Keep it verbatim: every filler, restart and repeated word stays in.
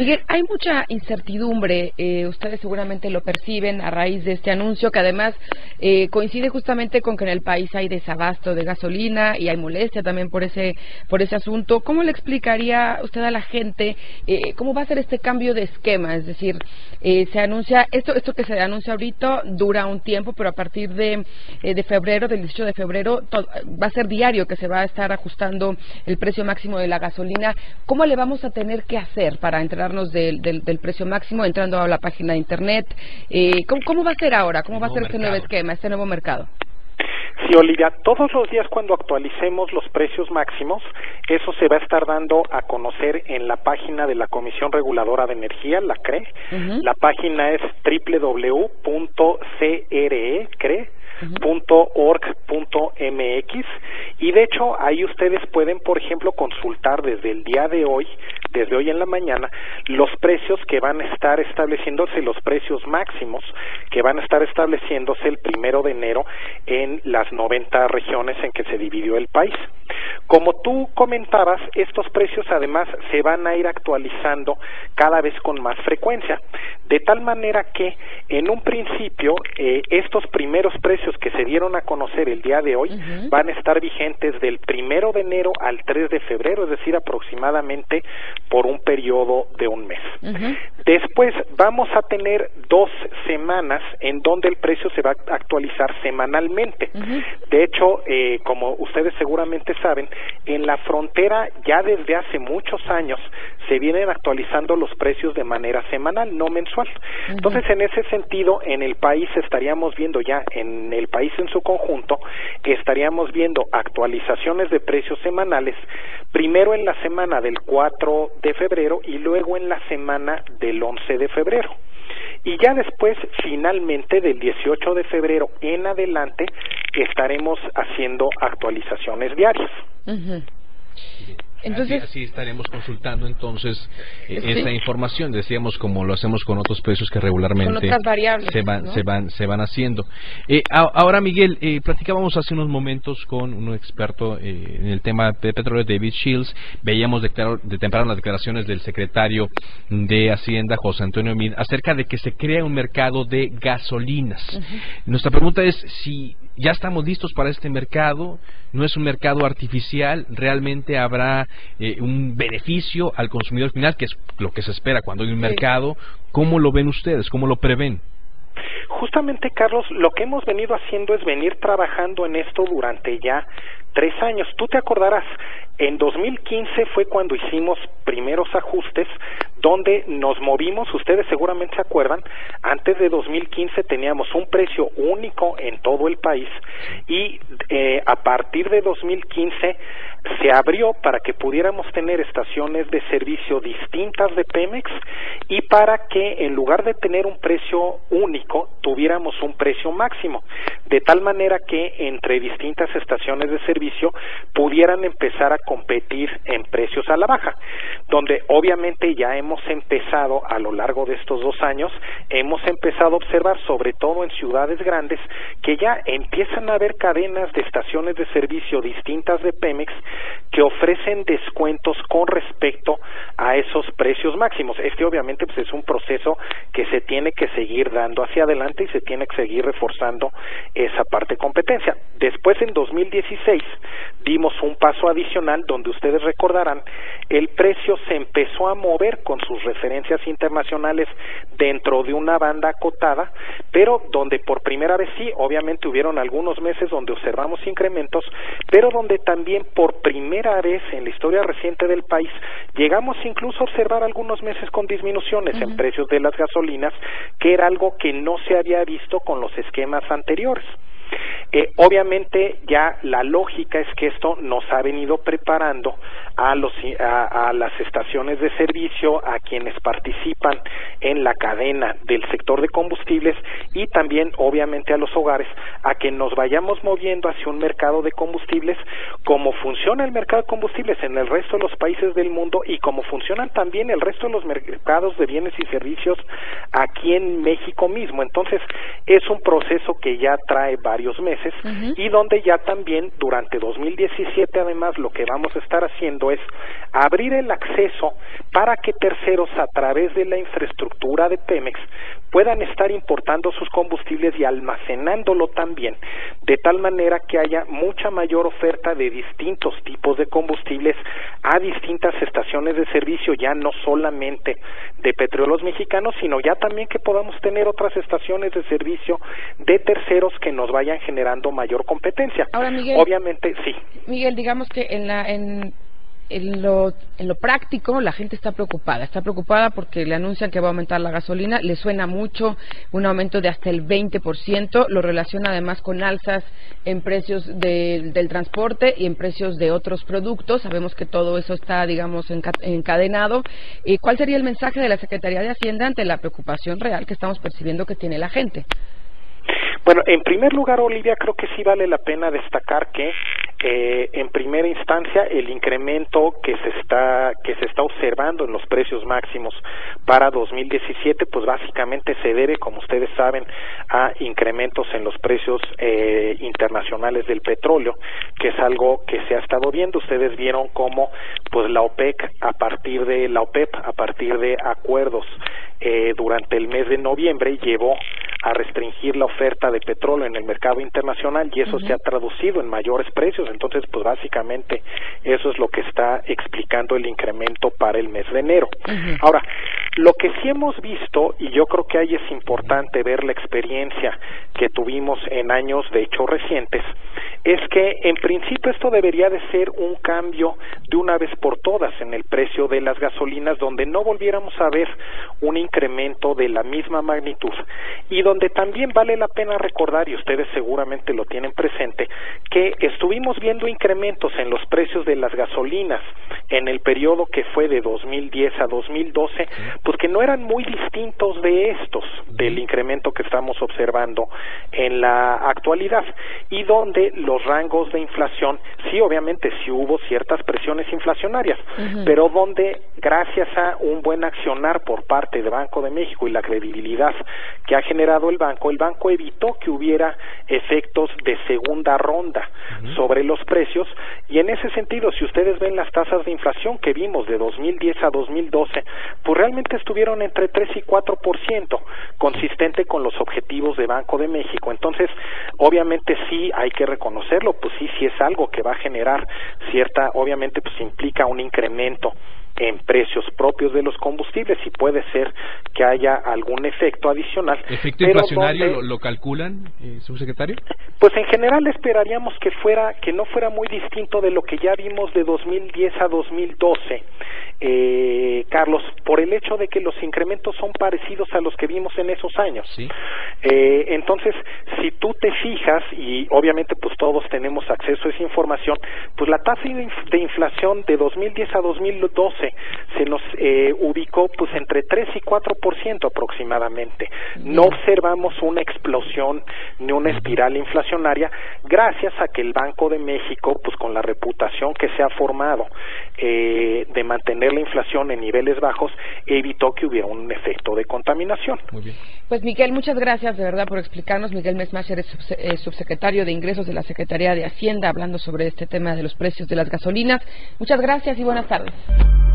Miguel, hay mucha incertidumbre, eh, ustedes seguramente lo perciben a raíz de este anuncio, que además eh, coincide justamente con que en el país hay desabasto de gasolina y hay molestia también por ese por ese asunto. ¿Cómo le explicaría usted a la gente eh, cómo va a ser este cambio de esquema? Es decir, eh, se anuncia esto esto que se anuncia ahorita dura un tiempo, pero a partir de, eh, de febrero, del dieciocho de febrero, todo, va a ser diario que se va a estar ajustando el precio máximo de la gasolina. ¿Cómo le vamos a tener que hacer para entrar Del, del, del precio máximo, entrando a la página de internet? Eh, ¿cómo, ¿Cómo va a ser ahora? ¿Cómo va a ser este nuevo esquema, este nuevo mercado? Sí, Olivia, todos los días cuando actualicemos los precios máximos, eso se va a estar dando a conocer en la página de la Comisión Reguladora de Energía, la C R E. Uh-huh. La página es doble u doble u doble u punto c r e punto org punto m x y de hecho ahí ustedes pueden, por ejemplo, consultar desde el día de hoy, desde hoy en la mañana, los precios que van a estar estableciéndose, los precios máximos que van a estar estableciéndose el primero de enero en las noventa regiones en que se dividió el país. Como tú comentabas, estos precios además se van a ir actualizando cada vez con más frecuencia, de tal manera que en un principio eh, estos primeros precios que se dieron a conocer el día de hoy uh-huh. van a estar vigentes del primero de enero al tres de febrero, es decir, aproximadamente por un periodo de un mes. Uh-huh. Después vamos a tener dos semanas en donde el precio se va a actualizar semanalmente. Uh-huh. De hecho, eh, como ustedes seguramente saben, en la frontera ya desde hace muchos años se vienen actualizando los precios de manera semanal, no mensual. Uh-huh. Entonces, en ese sentido, en el país estaríamos viendo ya en el país en su conjunto, estaríamos viendo actualizaciones de precios semanales, primero en la semana del cuatro de febrero y luego en la semana del once de febrero. Y ya después, finalmente, del dieciocho de febrero en adelante, estaremos haciendo actualizaciones diarias. Uh-huh. Entonces, así, así estaremos consultando entonces eh, sí. esta información, decíamos, como lo hacemos con otros precios que regularmente se van, ¿no? se van se van haciendo. Eh, a, ahora, Miguel, eh, platicábamos hace unos momentos con un experto eh, en el tema de petróleo, David Shields. Veíamos de, de temprano las declaraciones del secretario de Hacienda, José Antonio Meade, acerca de que se crea un mercado de gasolinas. Uh-huh. Nuestra pregunta es si ya estamos listos para este mercado, no es un mercado artificial, realmente habrá eh, un beneficio al consumidor final, que es lo que se espera cuando hay un mercado. ¿Cómo lo ven ustedes? ¿Cómo lo prevén? Justamente, Carlos, lo que hemos venido haciendo es venir trabajando en esto durante ya tres años. Tú te acordarás, en dos mil quince fue cuando hicimos primeros ajustes, donde nos movimos, ustedes seguramente se acuerdan, antes de dos mil quince teníamos un precio único en todo el país y eh, a partir de dos mil quince se abrió para que pudiéramos tener estaciones de servicio distintas de Pemex y para que en lugar de tener un precio único, tuviéramos un precio máximo, de tal manera que entre distintas estaciones de servicio pudieran empezar a competir en precios a la baja, donde obviamente ya hemos empezado a lo largo de estos dos años, hemos empezado a observar, sobre todo en ciudades grandes, que ya empiezan a haber cadenas de estaciones de servicio distintas de Pemex que ofrecen descuentos con respecto a esos precios máximos. Este obviamente pues es un proceso que se tiene que seguir dando hacia adelante y se tiene que seguir reforzando esa parte de competencia. Después, en dos mil dieciséis, dimos un paso adicional donde ustedes recordarán, el precio se empezó a mover con sus referencias internacionales dentro de una banda acotada, pero donde por primera vez sí, obviamente hubieron algunos meses donde observamos incrementos, pero donde también por primera vez en la historia reciente del país llegamos incluso a observar algunos meses con disminuciones uh-huh. en precios de las gasolinas, que era algo que no se había visto con los esquemas anteriores. Eh, obviamente ya la lógica es que esto nos ha venido preparando a, los, a, a las estaciones de servicio, a quienes participan en la cadena del sector de combustibles y también obviamente a los hogares, a que nos vayamos moviendo hacia un mercado de combustibles, como funciona el mercado de combustibles en el resto de los países del mundo y como funcionan también el resto de los mercados de bienes y servicios aquí en México mismo. Entonces es un proceso que ya trae varios varios meses, uh-huh. y donde ya también durante dos mil diecisiete además lo que vamos a estar haciendo es abrir el acceso para que terceros a través de la infraestructura de Pemex puedan estar importando sus combustibles y almacenándolo también, de tal manera que haya mucha mayor oferta de distintos tipos de combustibles a distintas estaciones de servicio, ya no solamente de Petróleos Mexicanos, sino ya también que podamos tener otras estaciones de servicio de terceros que nos vayan generando mayor competencia. Ahora, Miguel, obviamente, sí. Miguel, digamos que en la... En... En lo, en lo práctico, la gente está preocupada, está preocupada porque le anuncian que va a aumentar la gasolina, le suena mucho un aumento de hasta el veinte por ciento, lo relaciona además con alzas en precios de, del transporte y en precios de otros productos. Sabemos que todo eso está, digamos, encadenado. ¿Y cuál sería el mensaje de la Secretaría de Hacienda ante la preocupación real que estamos percibiendo que tiene la gente? Bueno, en primer lugar, Olivia, creo que sí vale la pena destacar que eh, en primera instancia el incremento que se está que se está observando en los precios máximos para dos mil diecisiete, pues básicamente se debe, como ustedes saben, a incrementos en los precios eh, internacionales del petróleo, que es algo que se ha estado viendo. Ustedes vieron cómo, pues la OPEC a partir de la OPEP a partir de acuerdos eh, durante el mes de noviembre llevó a restringir la oferta de petróleo en el mercado internacional y eso uh-huh. se ha traducido en mayores precios. Entonces, pues básicamente eso es lo que está explicando el incremento para el mes de enero. Uh-huh. Ahora, lo que sí hemos visto, y yo creo que ahí es importante ver la experiencia que tuvimos en años de hecho recientes, es que en principio esto debería de ser un cambio de una vez por todas en el precio de las gasolinas, donde no volviéramos a ver un incremento de la misma magnitud y donde también vale la pena recordar, y ustedes seguramente lo tienen presente, que estuvimos viendo incrementos en los precios de las gasolinas en el periodo que fue de dos mil diez a dos mil doce, pues que no eran muy distintos de estos, del incremento que estamos observando en la actualidad, y donde los rangos de inflación, sí, obviamente sí hubo ciertas presiones inflacionarias, uh-huh. pero donde gracias a un buen accionar por parte de Banco de México y la credibilidad que ha generado el banco, el banco evitó que hubiera efectos de segunda ronda uh-huh. sobre los precios, y en ese sentido, si ustedes ven las tasas de inflación que vimos de dos mil diez a dos mil doce, pues realmente estuvieron entre tres y cuatro por ciento, consistente con los objetivos de Banco de México. Entonces, obviamente sí hay que reconocerlo, pues sí, sí es algo que va a generar cierta, obviamente pues implica un incremento en precios propios de los combustibles y puede ser que haya algún efecto adicional. ¿Efecto inflacionario donde, lo, lo calculan, eh, subsecretario? Pues en general esperaríamos que fuera que no fuera muy distinto de lo que ya vimos de dos mil diez a dos mil doce, eh, Carlos, por el hecho de que los incrementos son parecidos a los que vimos en esos años. ¿Sí? Eh, entonces, si tú te fijas, y obviamente pues todos tenemos acceso a esa información, pues la tasa de inflación de dos mil diez a dos mil doce se nos eh, ubicó pues entre tres y cuatro por ciento aproximadamente. No observamos una explosión ni una espiral inflacionaria gracias a que el Banco de México, pues con la reputación que se ha formado eh, de mantener la inflación en niveles bajos, evitó que hubiera un efecto de contaminación. Muy bien. Pues Miguel, muchas gracias de verdad por explicarnos. Miguel Mesmacher es subse eh, subsecretario de Ingresos de la Secretaría de Hacienda, hablando sobre este tema de los precios de las gasolinas. Muchas gracias y buenas tardes.